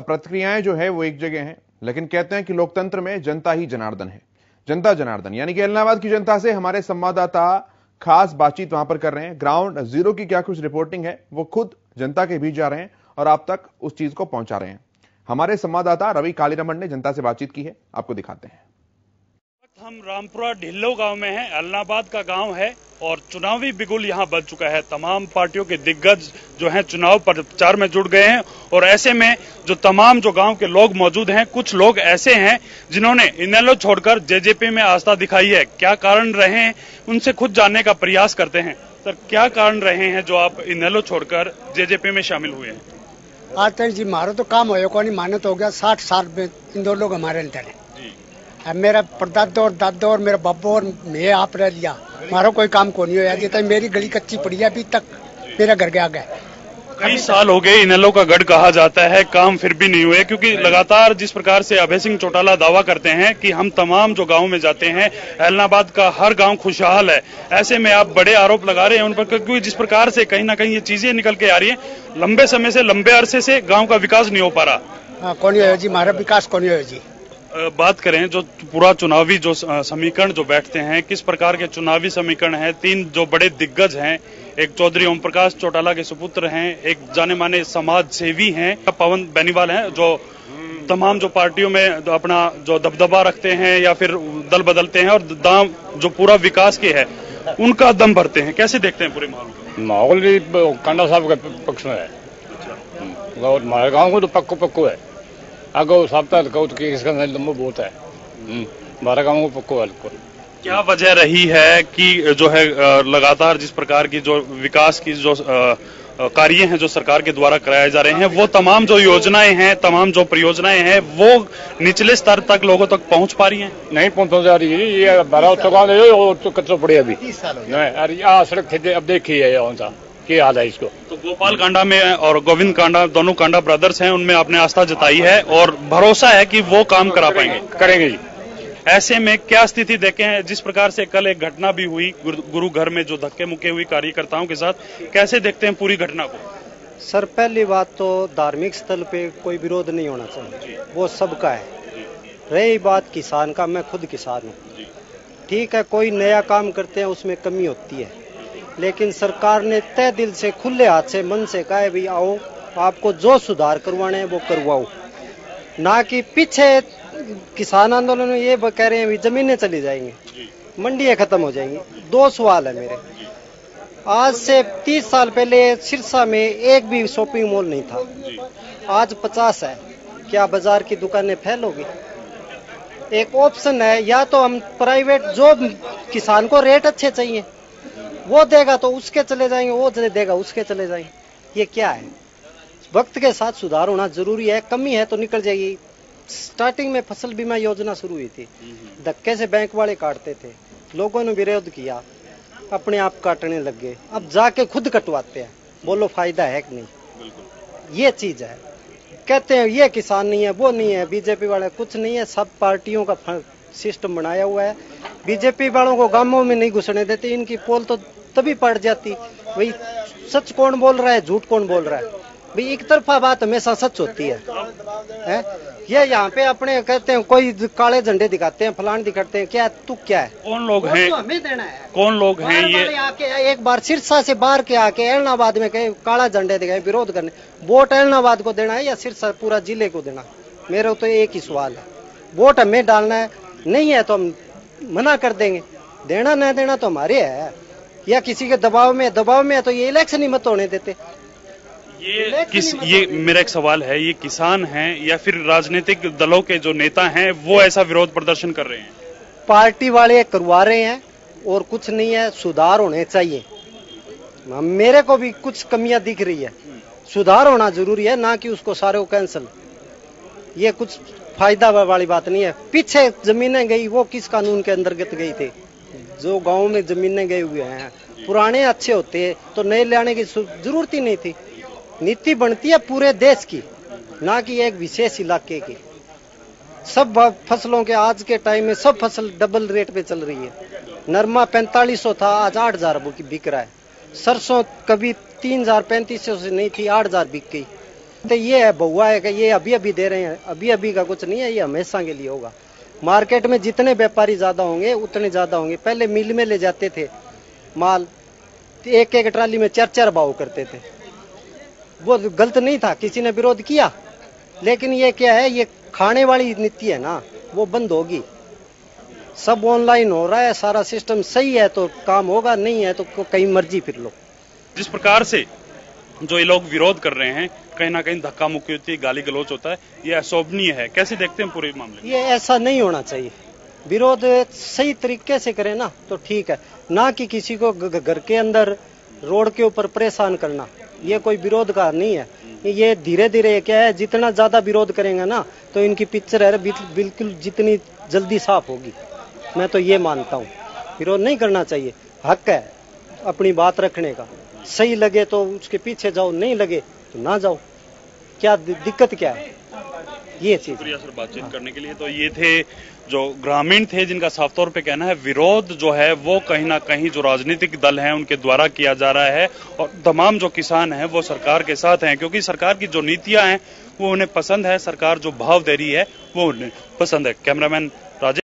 प्रतिक्रियाएं जो है वो एक जगह हैं, लेकिन कहते हैं कि लोकतंत्र में जनता ही जनार्दन है। जनता जनार्दन यानी कि इलाहाबाद की जनता से हमारे संवाददाता खास बातचीत वहां पर कर रहे हैं। ग्राउंड जीरो की क्या कुछ रिपोर्टिंग है वो खुद जनता के बीच जा रहे हैं और आप तक उस चीज को पहुंचा रहे हैं। हमारे संवाददाता रवि कालीरमण ने जनता से बातचीत की है, आपको दिखाते हैं। हम रामपुरा ढिल्लो गांव में हैं, इलाहाबाद का गांव है और चुनावी बिगुल यहां बज चुका है। तमाम पार्टियों के दिग्गज जो हैं चुनाव प्रचार में जुट गए हैं और ऐसे में जो तमाम जो गांव के लोग मौजूद हैं, कुछ लोग ऐसे हैं जिन्होंने इनेलो छोड़कर जेजेपी में आस्था दिखाई है। क्या कारण रहे हैं उनसे खुद जानने का प्रयास करते हैं। सर, क्या कारण रहे हैं जो आप इनेलो छोड़कर जेजेपी में शामिल हुए हैं? आज तक जी मारो तो काम हो माने तो हो गया 60 साल में इन दो लोग हमारे अंदर है। मेरा परदादा और दादा और मेरा बाबा और मैं आप रह लिया, मारो कोई काम को नहीं होया। जितना मेरी गली कच्ची पड़ी है, अभी तक मेरा घर गया गया। कई साल हो गए इनेलो का गढ़ कहा जाता है, काम फिर भी नहीं हुए। क्योंकि लगातार जिस प्रकार से अभय सिंह चौटाला दावा करते हैं कि हम तमाम जो गांव में जाते हैं इलाहाबाद का हर गांव खुशहाल है, ऐसे में आप बड़े आरोप लगा रहे हैं उन पर, क्योंकि जिस प्रकार से कहीं ना कहीं ये चीजें निकल के आ रही है, लंबे समय से लंबे अरसे से गाँव का विकास नहीं हो पा रहा। कौन हो जी हमारा विकास कौन हो जी? बात करें जो पूरा चुनावी जो समीकरण जो बैठते हैं, किस प्रकार के चुनावी समीकरण हैं। तीन जो बड़े दिग्गज हैं, एक चौधरी ओम प्रकाश चौटाला के सुपुत्र हैं, एक जाने माने समाज सेवी हैं पवन बेनीवाल हैं, जो तमाम जो पार्टियों में जो अपना जो दबदबा रखते हैं या फिर दल बदलते हैं और दाम जो पूरा विकास के है उनका दम भरते हैं। कैसे देखते हैं पूरे माहौल? माहौल कांडा साहब के पक्ष में है और हमारे गाँव को तो पक्को पक्को है। अगर साहब इसका लंबा बहुत है हमारा गाँव को पक्को हल्को। क्या वजह रही है कि जो है लगातार जिस प्रकार की जो विकास की जो कार्य हैं जो सरकार के द्वारा कराए जा रहे हैं, वो तमाम जो योजनाएं हैं तमाम जो परियोजनाएं हैं वो निचले स्तर तक लोगों तक पहुंच पा रही हैं? नहीं पहुंच जा रही है। ये हमारा तो कच्चो पड़े अभी सड़क थे, अब देखिए के हाल है इसको। तो गोपाल कांडा में और गोविंद कांडा, दोनों कांडा ब्रदर्स हैं, उनमें आपने आस्था जताई है और भरोसा है कि वो काम करा पाएंगे, करेंगे जी। ऐसे में क्या स्थिति देखे हैं जिस प्रकार से कल एक घटना भी हुई गुरु घर में जो धक्के मुक्के हुई कार्यकर्ताओं के साथ, कैसे देखते हैं पूरी घटना को? सर पहली बात तो धार्मिक स्थल पे कोई विरोध नहीं होना चाहिए, वो सबका है। रही बात किसान का, मैं खुद किसान हूँ, ठीक है कोई नया काम करते हैं उसमें कमी होती है, लेकिन सरकार ने तय दिल से खुले हाथ से मन से कहा है भाई आओ आपको जो सुधार करवाने हैं वो करवाओ, ना कि पीछे किसान आंदोलन में ये कह रहे हैं भाई जमीनें चली जाएंगी, मंडियां खत्म हो जाएंगी। दो सवाल है मेरे, आज से 30 साल पहले सिरसा में एक भी शॉपिंग मॉल नहीं था, आज 50 है। क्या बाजार की दुकानें फैलोगी? एक ऑप्शन है, या तो हम प्राइवेट जो किसान को रेट अच्छे चाहिए वो देगा तो उसके चले जाएंगे, वो देगा उसके चले जाएंगे। ये क्या है? वक्त के साथ सुधार होना जरूरी है, कमी है तो निकल जाएगी। स्टार्टिंग में फसल बीमा योजना शुरू हुई थी, धक्के से बैंक वाले काटते थे, लोगों ने विरोध किया, अपने आप काटने लग गए, अब जाके खुद कटवाते हैं। बोलो फायदा है कि नहीं? ये चीज है, कहते हैं ये किसान नहीं है वो नहीं है, बीजेपी वाला कुछ नहीं है, सब पार्टियों का सिस्टम बनाया हुआ है। बीजेपी वालों को गांवों में नहीं घुसने देते, इनकी पोल तो तभी पड़ जाती। भाई सच कौन बोल रहा है, झूठ कौन बोल रहा है? भाई एक तरफा बात हमेशा सच होती है, ये यहाँ पे अपने कहते हैं कोई काले झंडे दिखाते हैं, फलान दिखाते हैं, क्या तू क्या है? कौन लोग हैं? हमें देना है कौन लोग हैं ये? आके एक बार सिरसा से बाहर के आके एलनाबाद में कहे काला झंडे दिखाए विरोध करने, वोट एलनाबाद को देना है या सिरसा पूरा जिले को देना? मेरा तो एक ही सवाल है, वोट हमें डालना है, नहीं है तो हम मना कर देंगे, देना ना देना तो हमारे है। या किसी के दबाव में है तो ये इलेक्शन ही मत होने देते। ये मेरा एक सवाल है, ये किसान हैं या फिर राजनीतिक दलों के जो नेता हैं वो ऐसा विरोध प्रदर्शन कर रहे हैं? पार्टी वाले करवा रहे हैं और कुछ नहीं है, सुधार होने चाहिए। मेरे को भी कुछ कमियां दिख रही है, सुधार होना जरूरी है, ना कि उसको सारे को कैंसिल। ये कुछ फायदा वाली बात नहीं है। पीछे जमीनें गई वो किस कानून के अंतर्गत गई थी? जो गांव में जमीनें गए हुए हैं पुराने अच्छे होते तो नए लाने की जरूरत ही नहीं थी। नीति बनती है पूरे देश की, ना कि एक विशेष इलाके की। सब फसलों के आज के टाइम में सब फसल डबल रेट पे चल रही है। नरमा 4500 था, आज 8000 बिक रहा है। सरसों कभी 3000 3500 से नहीं थी, 8000 बिक गई। तो ये है बहुआ है कि ये अभी अभी दे रहे हैं, अभी अभी का कुछ नहीं है, ये हमेशा के लिए होगा। मार्केट में जितने व्यापारी ज़्यादा होंगे उतने ज़्यादा होंगे। पहले मिल में ले जाते थे माल, एक एक ट्राली में चार चार भाव करते थे, वो गलत नहीं था, किसी ने विरोध किया, लेकिन ये क्या है, ये खाने वाली नीति है ना, वो बंद होगी। सब ऑनलाइन हो रहा है, सारा सिस्टम सही है तो काम होगा, नहीं है तो कहीं मर्जी फिर लो। जिस प्रकार से जो ये लोग विरोध कर रहे हैं, कहीं ना कहीं धक्का मुक्की होती है, गाली गलौच होता है, ये अशोभनीय है। कैसे देखते हैं पूरे मामले में? ये ऐसा नहीं होना चाहिए, विरोध सही तरीके से करें ना तो ठीक है, ना कि किसी को घर के अंदर रोड के ऊपर परेशान करना, ये कोई विरोध का नहीं है। ये धीरे धीरे क्या है, जितना ज्यादा विरोध करेंगे ना तो इनकी पिक्चर है बिल्कुल जितनी जल्दी साफ होगी। मैं तो ये मानता हूँ विरोध नहीं करना चाहिए, हक है अपनी बात रखने का, सही लगे तो उसके पीछे जाओ, नहीं लगे तो ना जाओ, क्या दिक्कत क्या है ये चीज। सर बातचीत करने के लिए तो ये थे जो ग्रामीण थे, जिनका साफ तौर पे कहना है विरोध जो है वो कहीं ना कहीं जो राजनीतिक दल हैं उनके द्वारा किया जा रहा है, और तमाम जो किसान हैं वो सरकार के साथ हैं, क्योंकि सरकार की जो नीतियां हैं वो उन्हें पसंद है, सरकार जो भाव दे रही है वो उन्हें पसंद है। कैमरामैन राजेश।